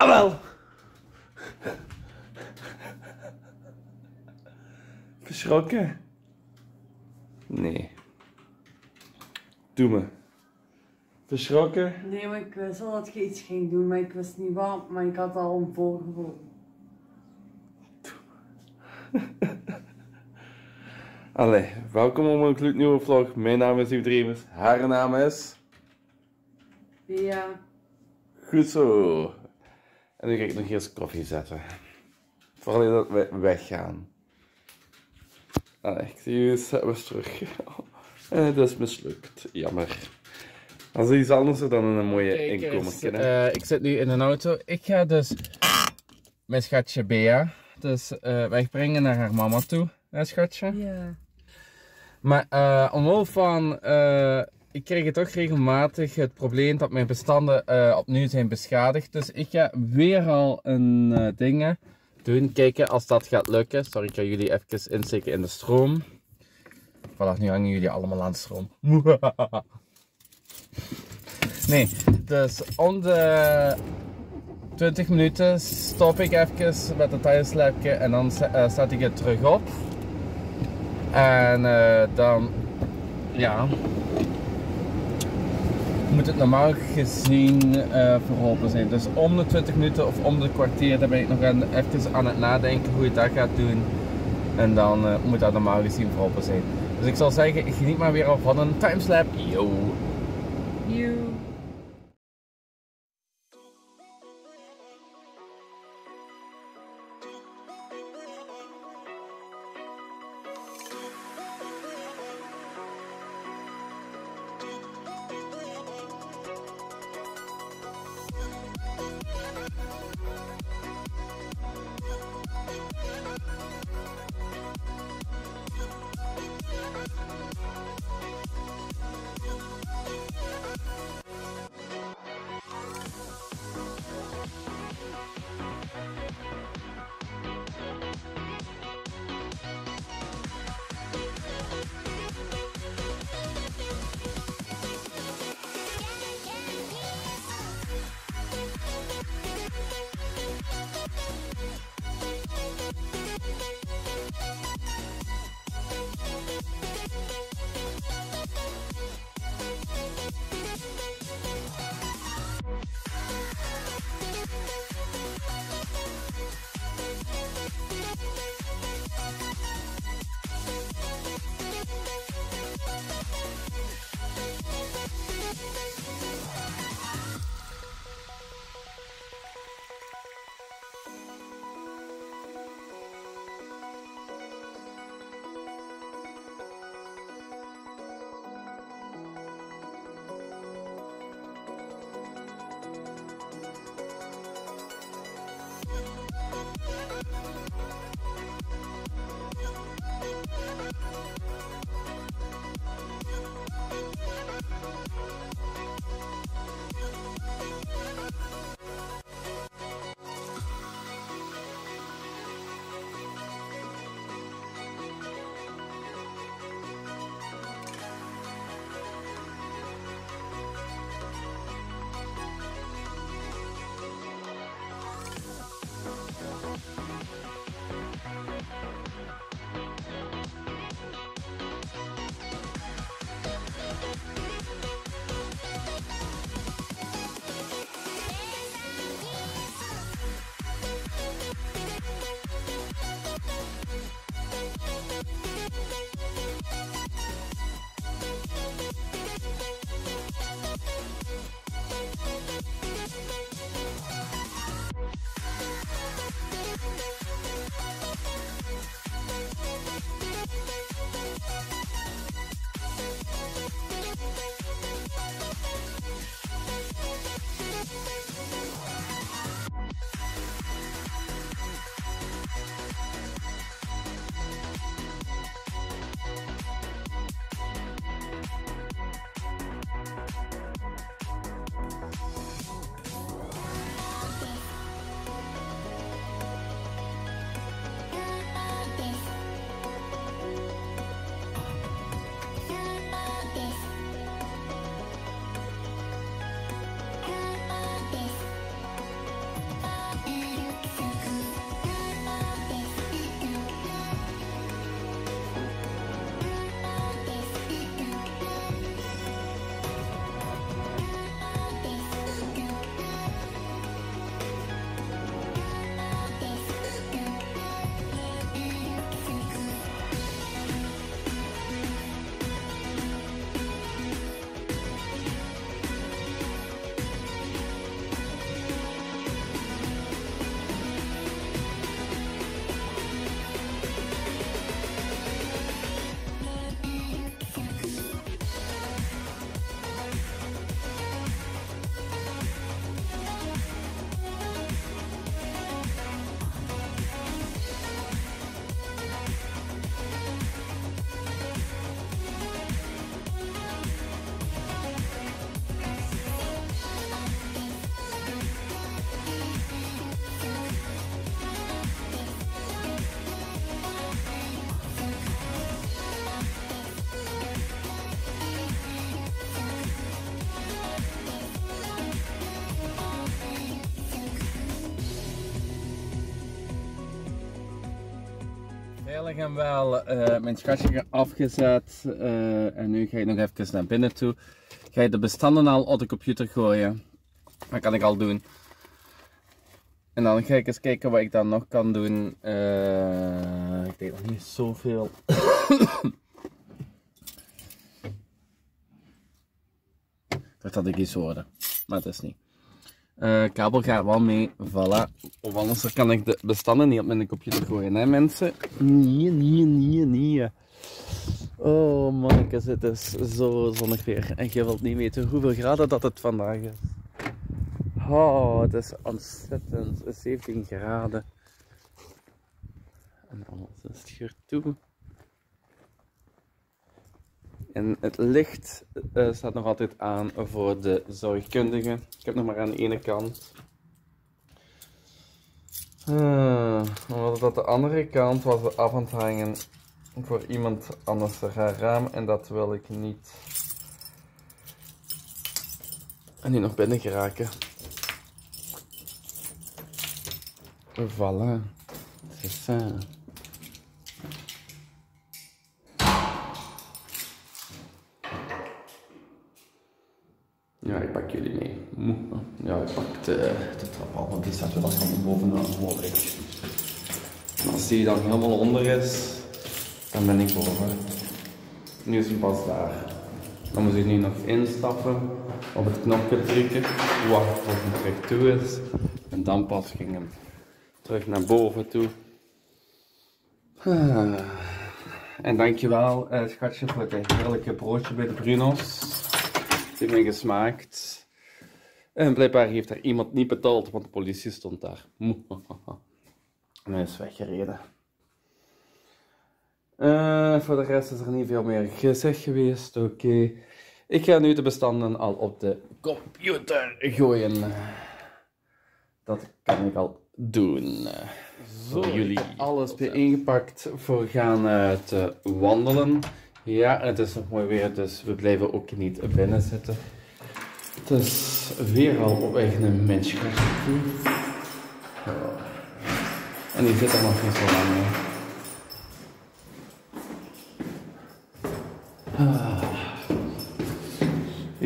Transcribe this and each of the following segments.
Ah wel. Geschrokken? Nee. Doe me. Verschrokken? Nee, maar ik wist al dat je iets ging doen, maar ik wist niet wat, maar ik had al een voorgevoel. Allee, welkom op mijn gloednieuwe vlog. Mijn naam is Dimitri Reemers, haar naam is... Bea. Goed zo. En nu ga ik nog eerst koffie zetten. Vooral dat we weggaan. Allee, ik zie jullie zelfs terug. Dat is mislukt, jammer. Dat is iets anders dan een mooie inkomertje. Ik zit nu in een auto. Ik ga dus mijn schatje Bea dus wegbrengen naar haar mama toe. Hè, schatje? Ja. Maar omwille van... ik kreeg toch regelmatig het probleem dat mijn bestanden opnieuw zijn beschadigd. Dus ik ga weer al een dingen doen. Kijken als dat gaat lukken. Sorry, ik ga jullie even insteken in de stroom. Vanaf nu hangen jullie allemaal aan de stroom. Nee, dus om de 20 minuten stop ik even met het tijdslepje en dan zet ik het terug op. En dan, ja, moet het normaal gezien verholpen zijn. Dus om de 20 minuten of om de kwartier, daar ben ik nog even aan het nadenken hoe je dat gaat doen. En dan moet dat normaal gezien verholpen zijn. Dus ik zal zeggen, ik geniet maar weer al van een timeslap. Yo! You. en wel mijn schatje afgezet en nu ga ik nog even naar binnen toe. Ga ik de bestanden al op de computer gooien. Dat kan ik al doen. En dan ga ik eens kijken wat ik dan nog kan doen. Ik deed nog niet zoveel. Ik dacht dat ik iets hoorde, maar dat is niet. Kabel gaat wel mee, voilà. Of anders kan ik de bestanden niet op mijn computer gooien, hè mensen? Nee. Oh mannetjes, het is zo zonnig weer. En je wilt niet weten hoeveel graden dat het vandaag is. Oh, het is ontzettend. 17 graden. En alles is schuur toe. En het licht staat nog altijd aan voor de zorgkundigen. Ik heb nog maar aan de ene kant. Omdat dat de andere kant was af aan het hangen voor iemand anders haar raam. En dat wil ik niet. En nu nog binnen geraken. Voilà. C'est ça. Ja, ik pak jullie mee. Ja, ik pak de trap al, want die staat wel helemaal bovenaan, hoor ik. En als die dan helemaal onder is, dan ben ik boven. Nu is hij pas daar. Dan moet ik nu nog instappen, op het knopje drukken, wachten tot het terug toe is. En dan pas ging hem terug naar boven toe. En dankjewel, schatje, voor het heerlijke broodje bij de Bruno's. Die mij gesmaakt. En blijkbaar heeft er iemand niet betaald, want de politie stond daar. En hij is weggereden. Voor de rest is er niet veel meer gezegd geweest. Oké. Ik ga nu de bestanden al op de computer gooien. Dat kan ik al doen. Zo, jullie alles weer ingepakt voor gaan te wandelen. Ja, het is nog mooi weer, dus we blijven ook niet binnen zitten. Het is weer al op weg een mensje. En die zit er nog niet zo lang mee.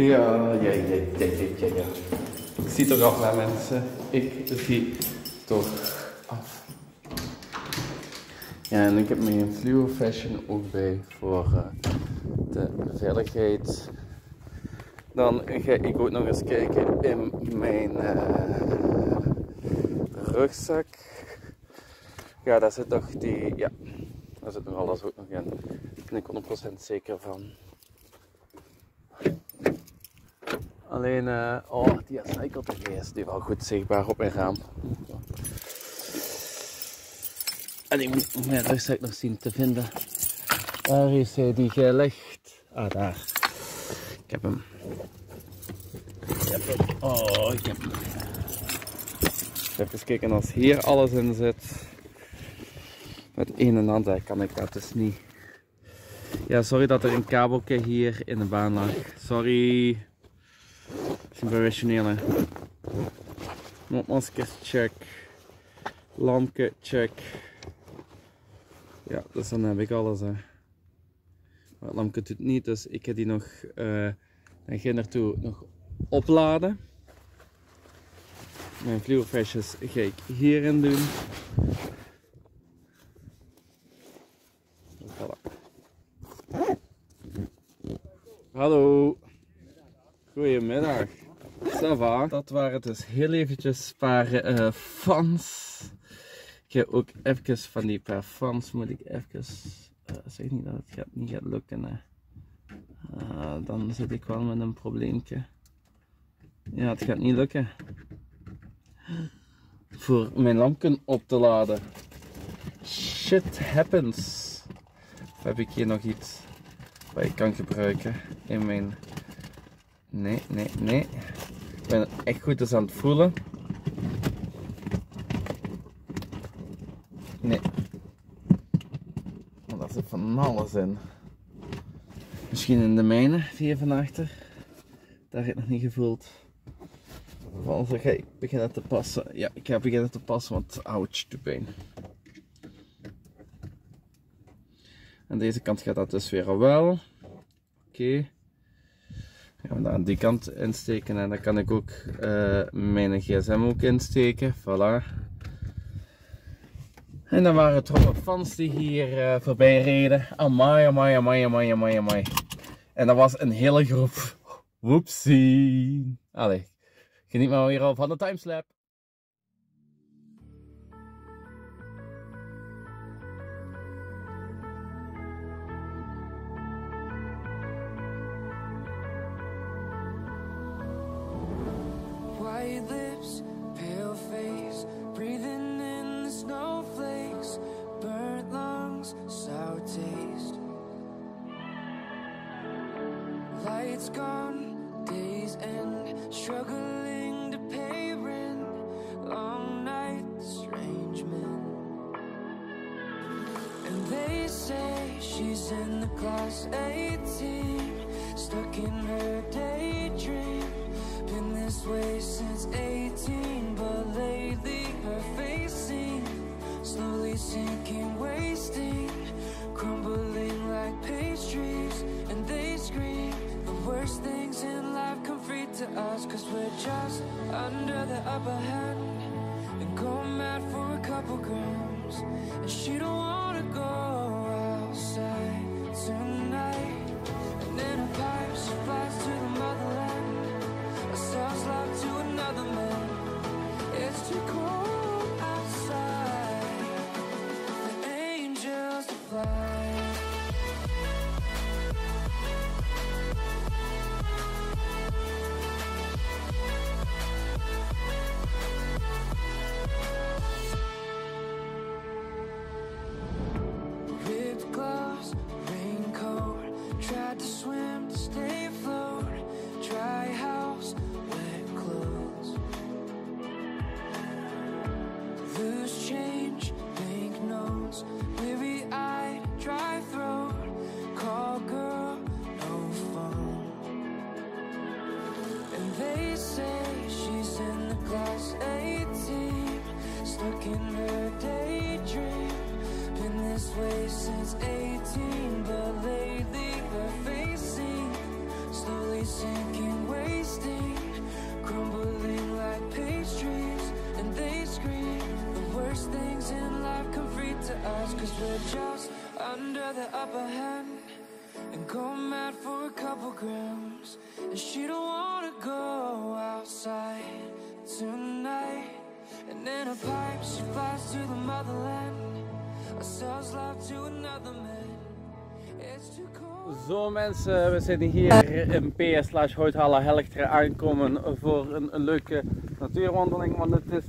Ja. Ik zie toch af, hè mensen. Ik zie toch af. Ja, en ik heb mijn fluo fashion ook bij voor de veiligheid. Dan ga ik ook nog eens kijken in mijn rugzak. Ja, daar zit nog die... Ja, daar zit nog alles ook nog in. Daar ben ik 100% zeker van. Alleen, die recycled is die wel goed zichtbaar op mijn raam. En ik moet mijn rugzak nog zien te vinden. Waar is hij die gelegd? Ah, daar. Ik heb hem. Ik heb hem. Even kijken als hier alles in zit. Met een en ander kan ik dat dus niet. Ja, sorry dat er een kabeltje hier in de baan lag. Sorry. Professionele. Mondmasker check. Lampje check. Ja, dus dan heb ik alles. Hè. Maar het lampje doet niet, dus ik ga die nog naar ginder toe nog opladen. Mijn fluorfesjes ga ik hierin doen. Voilà. Hallo. Goedemiddag. Ça va? Dat waren dus heel eventjes een paar fans. Ik heb ook even van die paar fans moet ik even... zeg niet dat het niet gaat lukken. Hè. Dan zit ik wel met een probleempje. Ja, het gaat niet lukken. Voor mijn lampje op te laden. Shit happens. Of heb ik hier nog iets wat ik kan gebruiken in mijn... Nee. Ik ben echt goed eens aan het voelen. Nee. Want daar zit van alles in. Misschien in de mijne, hier van achter. Daar heb ik nog niet gevoeld. Anders ga ik beginnen te passen. Ja, ik ga beginnen te passen, want ouch, doet pijn. Aan deze kant gaat dat dus weer wel. Oké. Gaan we dat aan die kant insteken en dan kan ik ook mijn gsm ook insteken. Voilà. En dan waren het fans die hier voorbij reden. Amai, amai, amai, amai, amai, amai. En dat was een hele groep. Woepsie. Allee, geniet maar weer al van de timeslap. White lips, pale face, breathing in the snowflakes, burnt lungs, sour taste. Lights gone, days end, struggling to pay rent, long nights, strange men. And they say she's in the class 18, stuck in her daydream. Been this way since 18, but lately her face seems slowly sinking, wasting, crumbling like pastries. And they scream, the worst things in life come free to us, cause we're just under the upper hand and go mad for a couple grams. And she don't wanna go outside tonight. And in her pipe she flies to the motherland, sells love to another man. It's too cold outside for angels to fly. Ripped gloves, raincoat, tried to swim to stay afloat. Dry house, wet clothes, loose change, banknotes, weary eyed, dry throat, call girl, no phone. And they say she's in the class 18, stuck in her daydream. Been this way since 18, but lately her face seems slowly sinking, wasting, crumbling like pastries. And they scream, the worst things in life come free to us, cause we're just under the upper hand and go mad for a couple grams. And she don't wanna go outside tonight. And in her pipe she flies to the motherland, sells love to another man. Zo mensen, we zitten hier in Bea / Houthalen-Helchteren aankomen voor een leuke natuurwandeling, want het is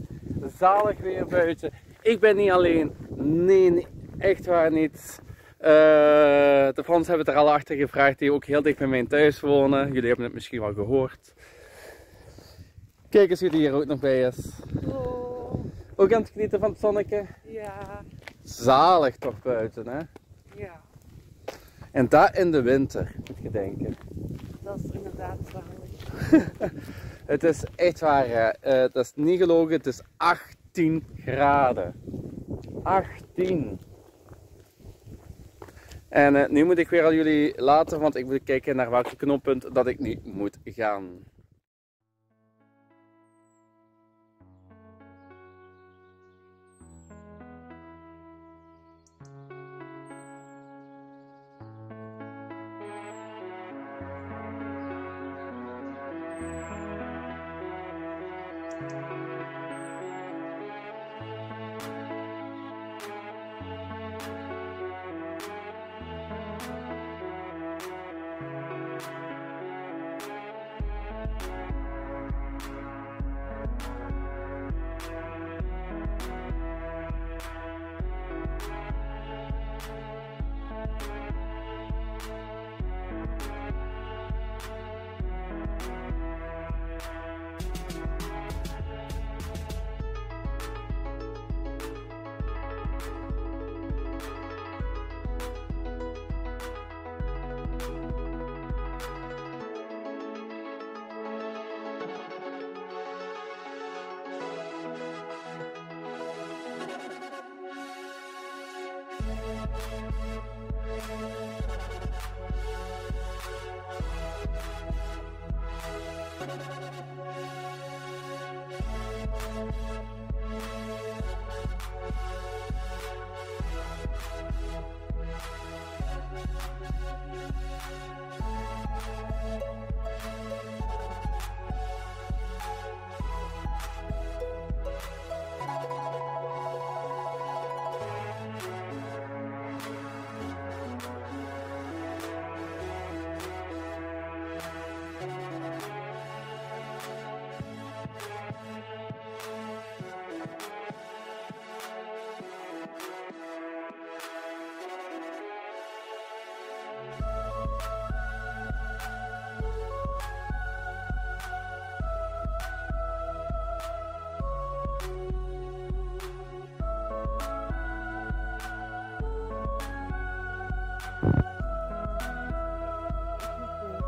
zalig weer buiten. Ik ben niet alleen, nee, echt waar niet. De Frans hebben het er al achter gevraagd, die ook heel dicht bij mij thuis wonen. Jullie hebben het misschien wel gehoord. Kijk eens wie er hier ook nog bij is. Oh. Ook aan het genieten van het zonnetje? Ja. Zalig toch buiten, hè? Ja. En dat in de winter, moet je denken. Dat is inderdaad zalig. Het is echt waar, dat is niet gelogen, het is 18 graden. 18! En nu moet ik weer al jullie laten, want ik moet kijken naar welk knooppunt dat ik nu moet gaan.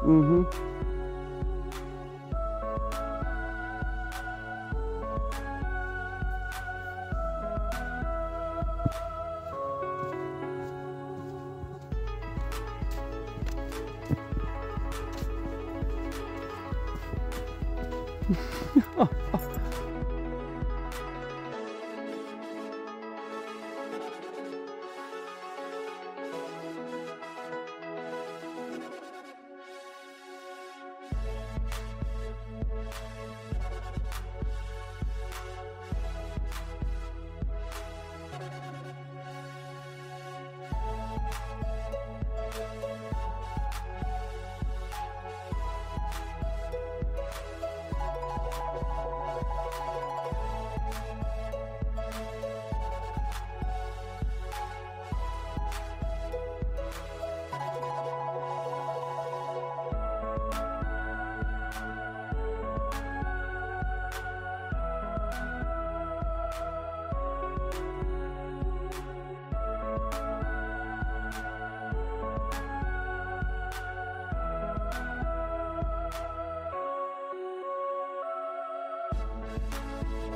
Mm-hmm.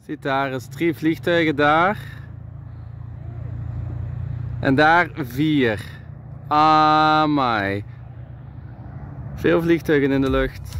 Ziet daar eens 3 vliegtuigen daar. En daar 4. Amai. Veel vliegtuigen in de lucht.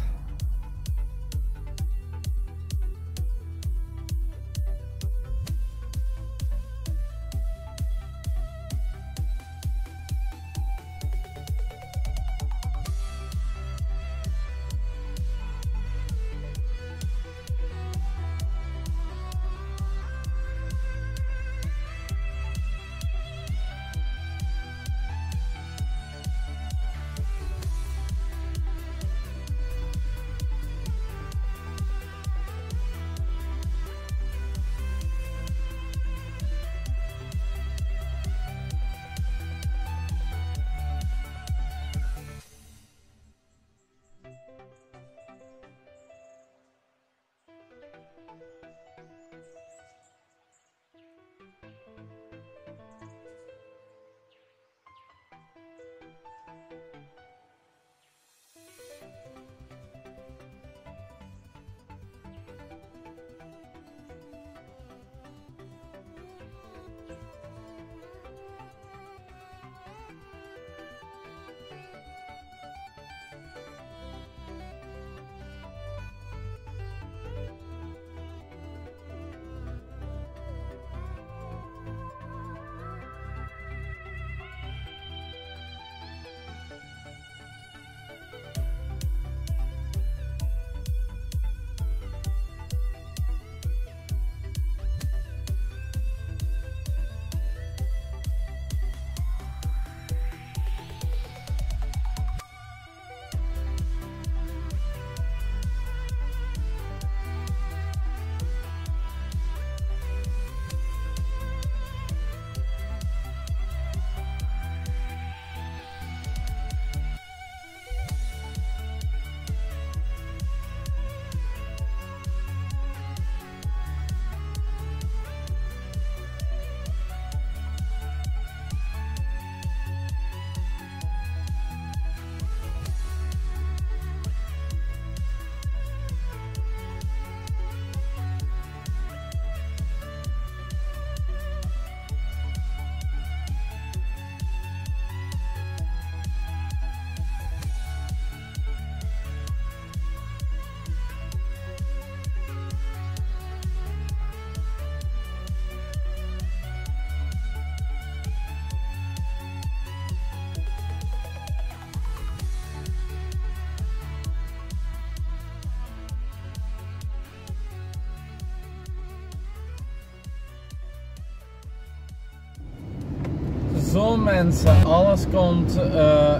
Zo mensen, alles komt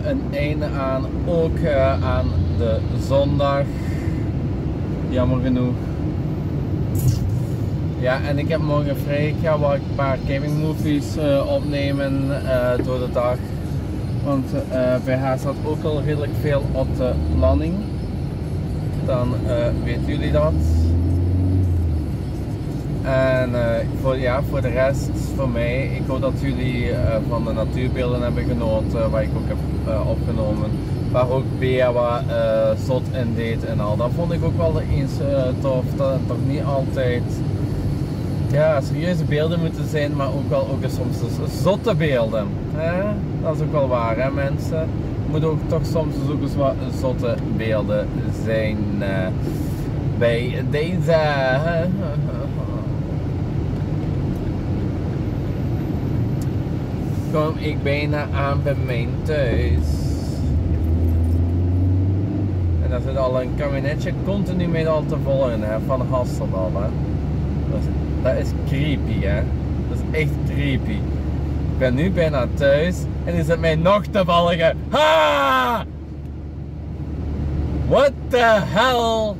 een einde aan, ook aan de zondag. Jammer genoeg. Ja, en ik heb morgen vrij. Ik ga wel een paar gaming movies opnemen door de dag. Want bij haar staat ook al redelijk veel op de planning. Dan weten jullie dat. En voor de rest, voor mij, ik hoop dat jullie van de natuurbeelden hebben genoten, waar ik ook heb opgenomen. Waar ook Bea wat zot in deed en al. Dat vond ik ook wel eens tof, dat toch niet altijd ja, serieuze beelden moeten zijn, maar ook wel soms dus zotte beelden. Hè? Dat is ook wel waar hè mensen. Er moeten ook toch soms dus ook eens wat zotte beelden zijn bij deze. Kom ik bijna aan bij mijn thuis. En daar zit al een kabinetje continu mee al te volgen hè, van Hasselbal. Dat is creepy hè. Dat is echt creepy. Ik ben nu bijna thuis en die zit mij nog te volgen. Ha! What the hell?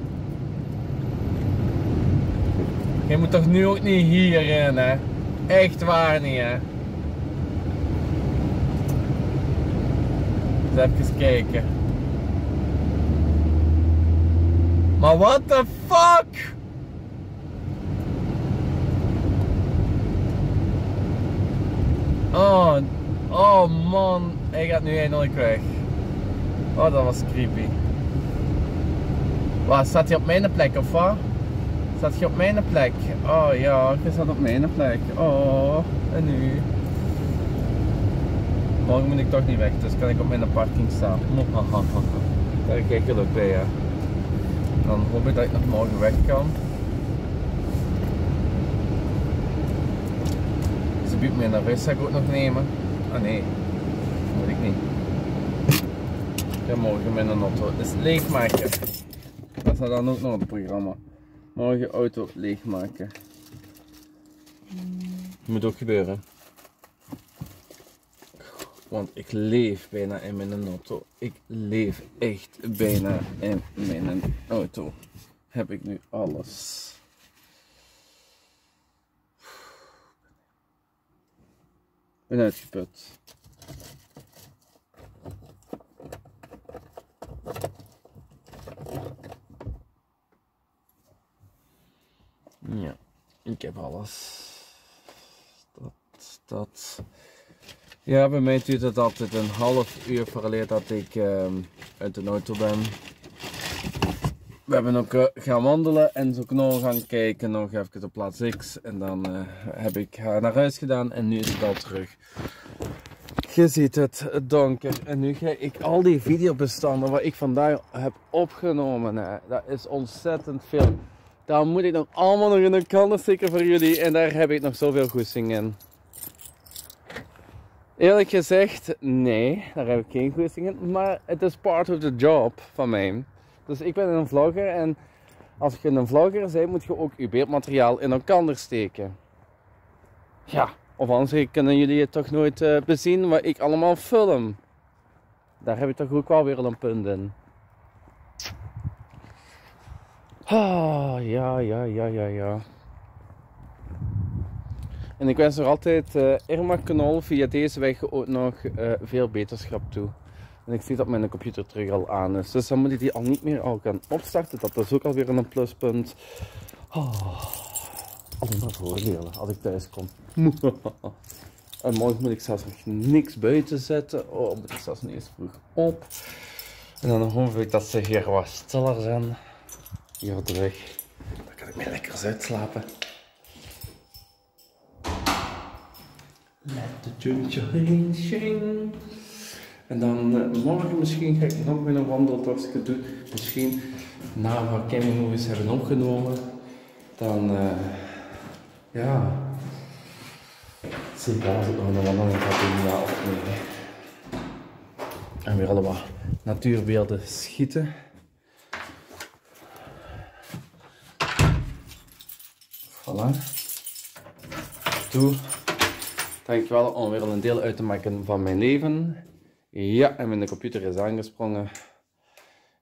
Je moet toch nu ook niet hierin hè. Echt waar niet hè. Even kijken. Maar what the fuck? Oh man, hij gaat nu eindelijk weg. Oh, dat was creepy. Waar staat hij op mijn plek of wat? Staat hij op mijn plek? Oh ja, hij staat op mijn plek. Oh, en nu? Morgen moet ik toch niet weg, dus kan ik op mijn parking staan. Daar kijk ik ook bij hè. Dan hoop ik dat ik nog morgen weg kan. Ze biedt mij een rugzak ook nog nemen. Ah nee, dat moet ik niet. Ik ga morgen met een auto dus leegmaken. Dat staat dan ook nog op het programma. Morgen auto leegmaken. Dat moet ook gebeuren. Want ik leef bijna in mijn auto. Ik leef echt bijna in mijn auto. Heb ik nu alles. Ik ben uitgeput. Ja, ik heb alles. Dat. Ja, bij mij duurt het altijd een half uur parallel dat ik uit de auto ben. We hebben ook gaan wandelen en zo Knol gaan kijken, nog even op plaats X. En dan heb ik haar naar huis gedaan en nu is het al terug. Je ziet het, donker. En nu ga ik al die videobestanden wat ik vandaag heb opgenomen, hè, dat is ontzettend veel. Daar moet ik nog allemaal nog in de kannen stikken voor jullie en daar heb ik nog zoveel goesting in. Eerlijk gezegd, nee, daar heb ik geen goesting in, maar het is part of the job van mij. Dus ik ben een vlogger en als je een vlogger bent, moet je ook je beeldmateriaal in elkaar steken. Ja, of anders kunnen jullie het toch nooit bezien wat ik allemaal film. Daar heb ik toch ook wel weer een punt in. Ah, ja. En ik wens nog altijd Irma Knol via deze weg ook nog veel beterschap toe. En ik zie dat mijn computer terug al aan is. Dus dan moet ik die al niet meer al gaan opstarten. Dat is ook alweer een pluspunt. Oh, allemaal voordelen als ik thuis kom. En morgen moet ik zelfs nog niks buiten zetten. Oh, moet ik zelfs niet eens vroeg op. En dan hoop ik dat ze hier wat stiller zijn. Hier op de weg. Dan kan ik mij lekker uitslapen. Let the tuntje heen, shing. En dan morgen misschien ga ik nog weer een wandeltochtje doen. Misschien na wat gaming movies hebben opgenomen. Dan ja. Zie ik daar ook nog een wandeltochtje doen of nee. En weer allemaal natuurbeelden schieten. Voilà. Doe. Dankjewel om weer een deel uit te maken van mijn leven. Ja, en mijn computer is aangesprongen.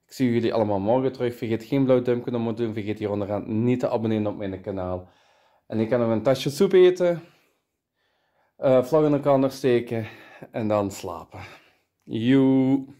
Ik zie jullie allemaal morgen terug. Vergeet geen blauw duimpje omhoog te doen. Vergeet hier onderaan niet te abonneren op mijn kanaal. En ik kan nog een tasje soep eten. Vlog in elkaar steken. En dan slapen. Joe.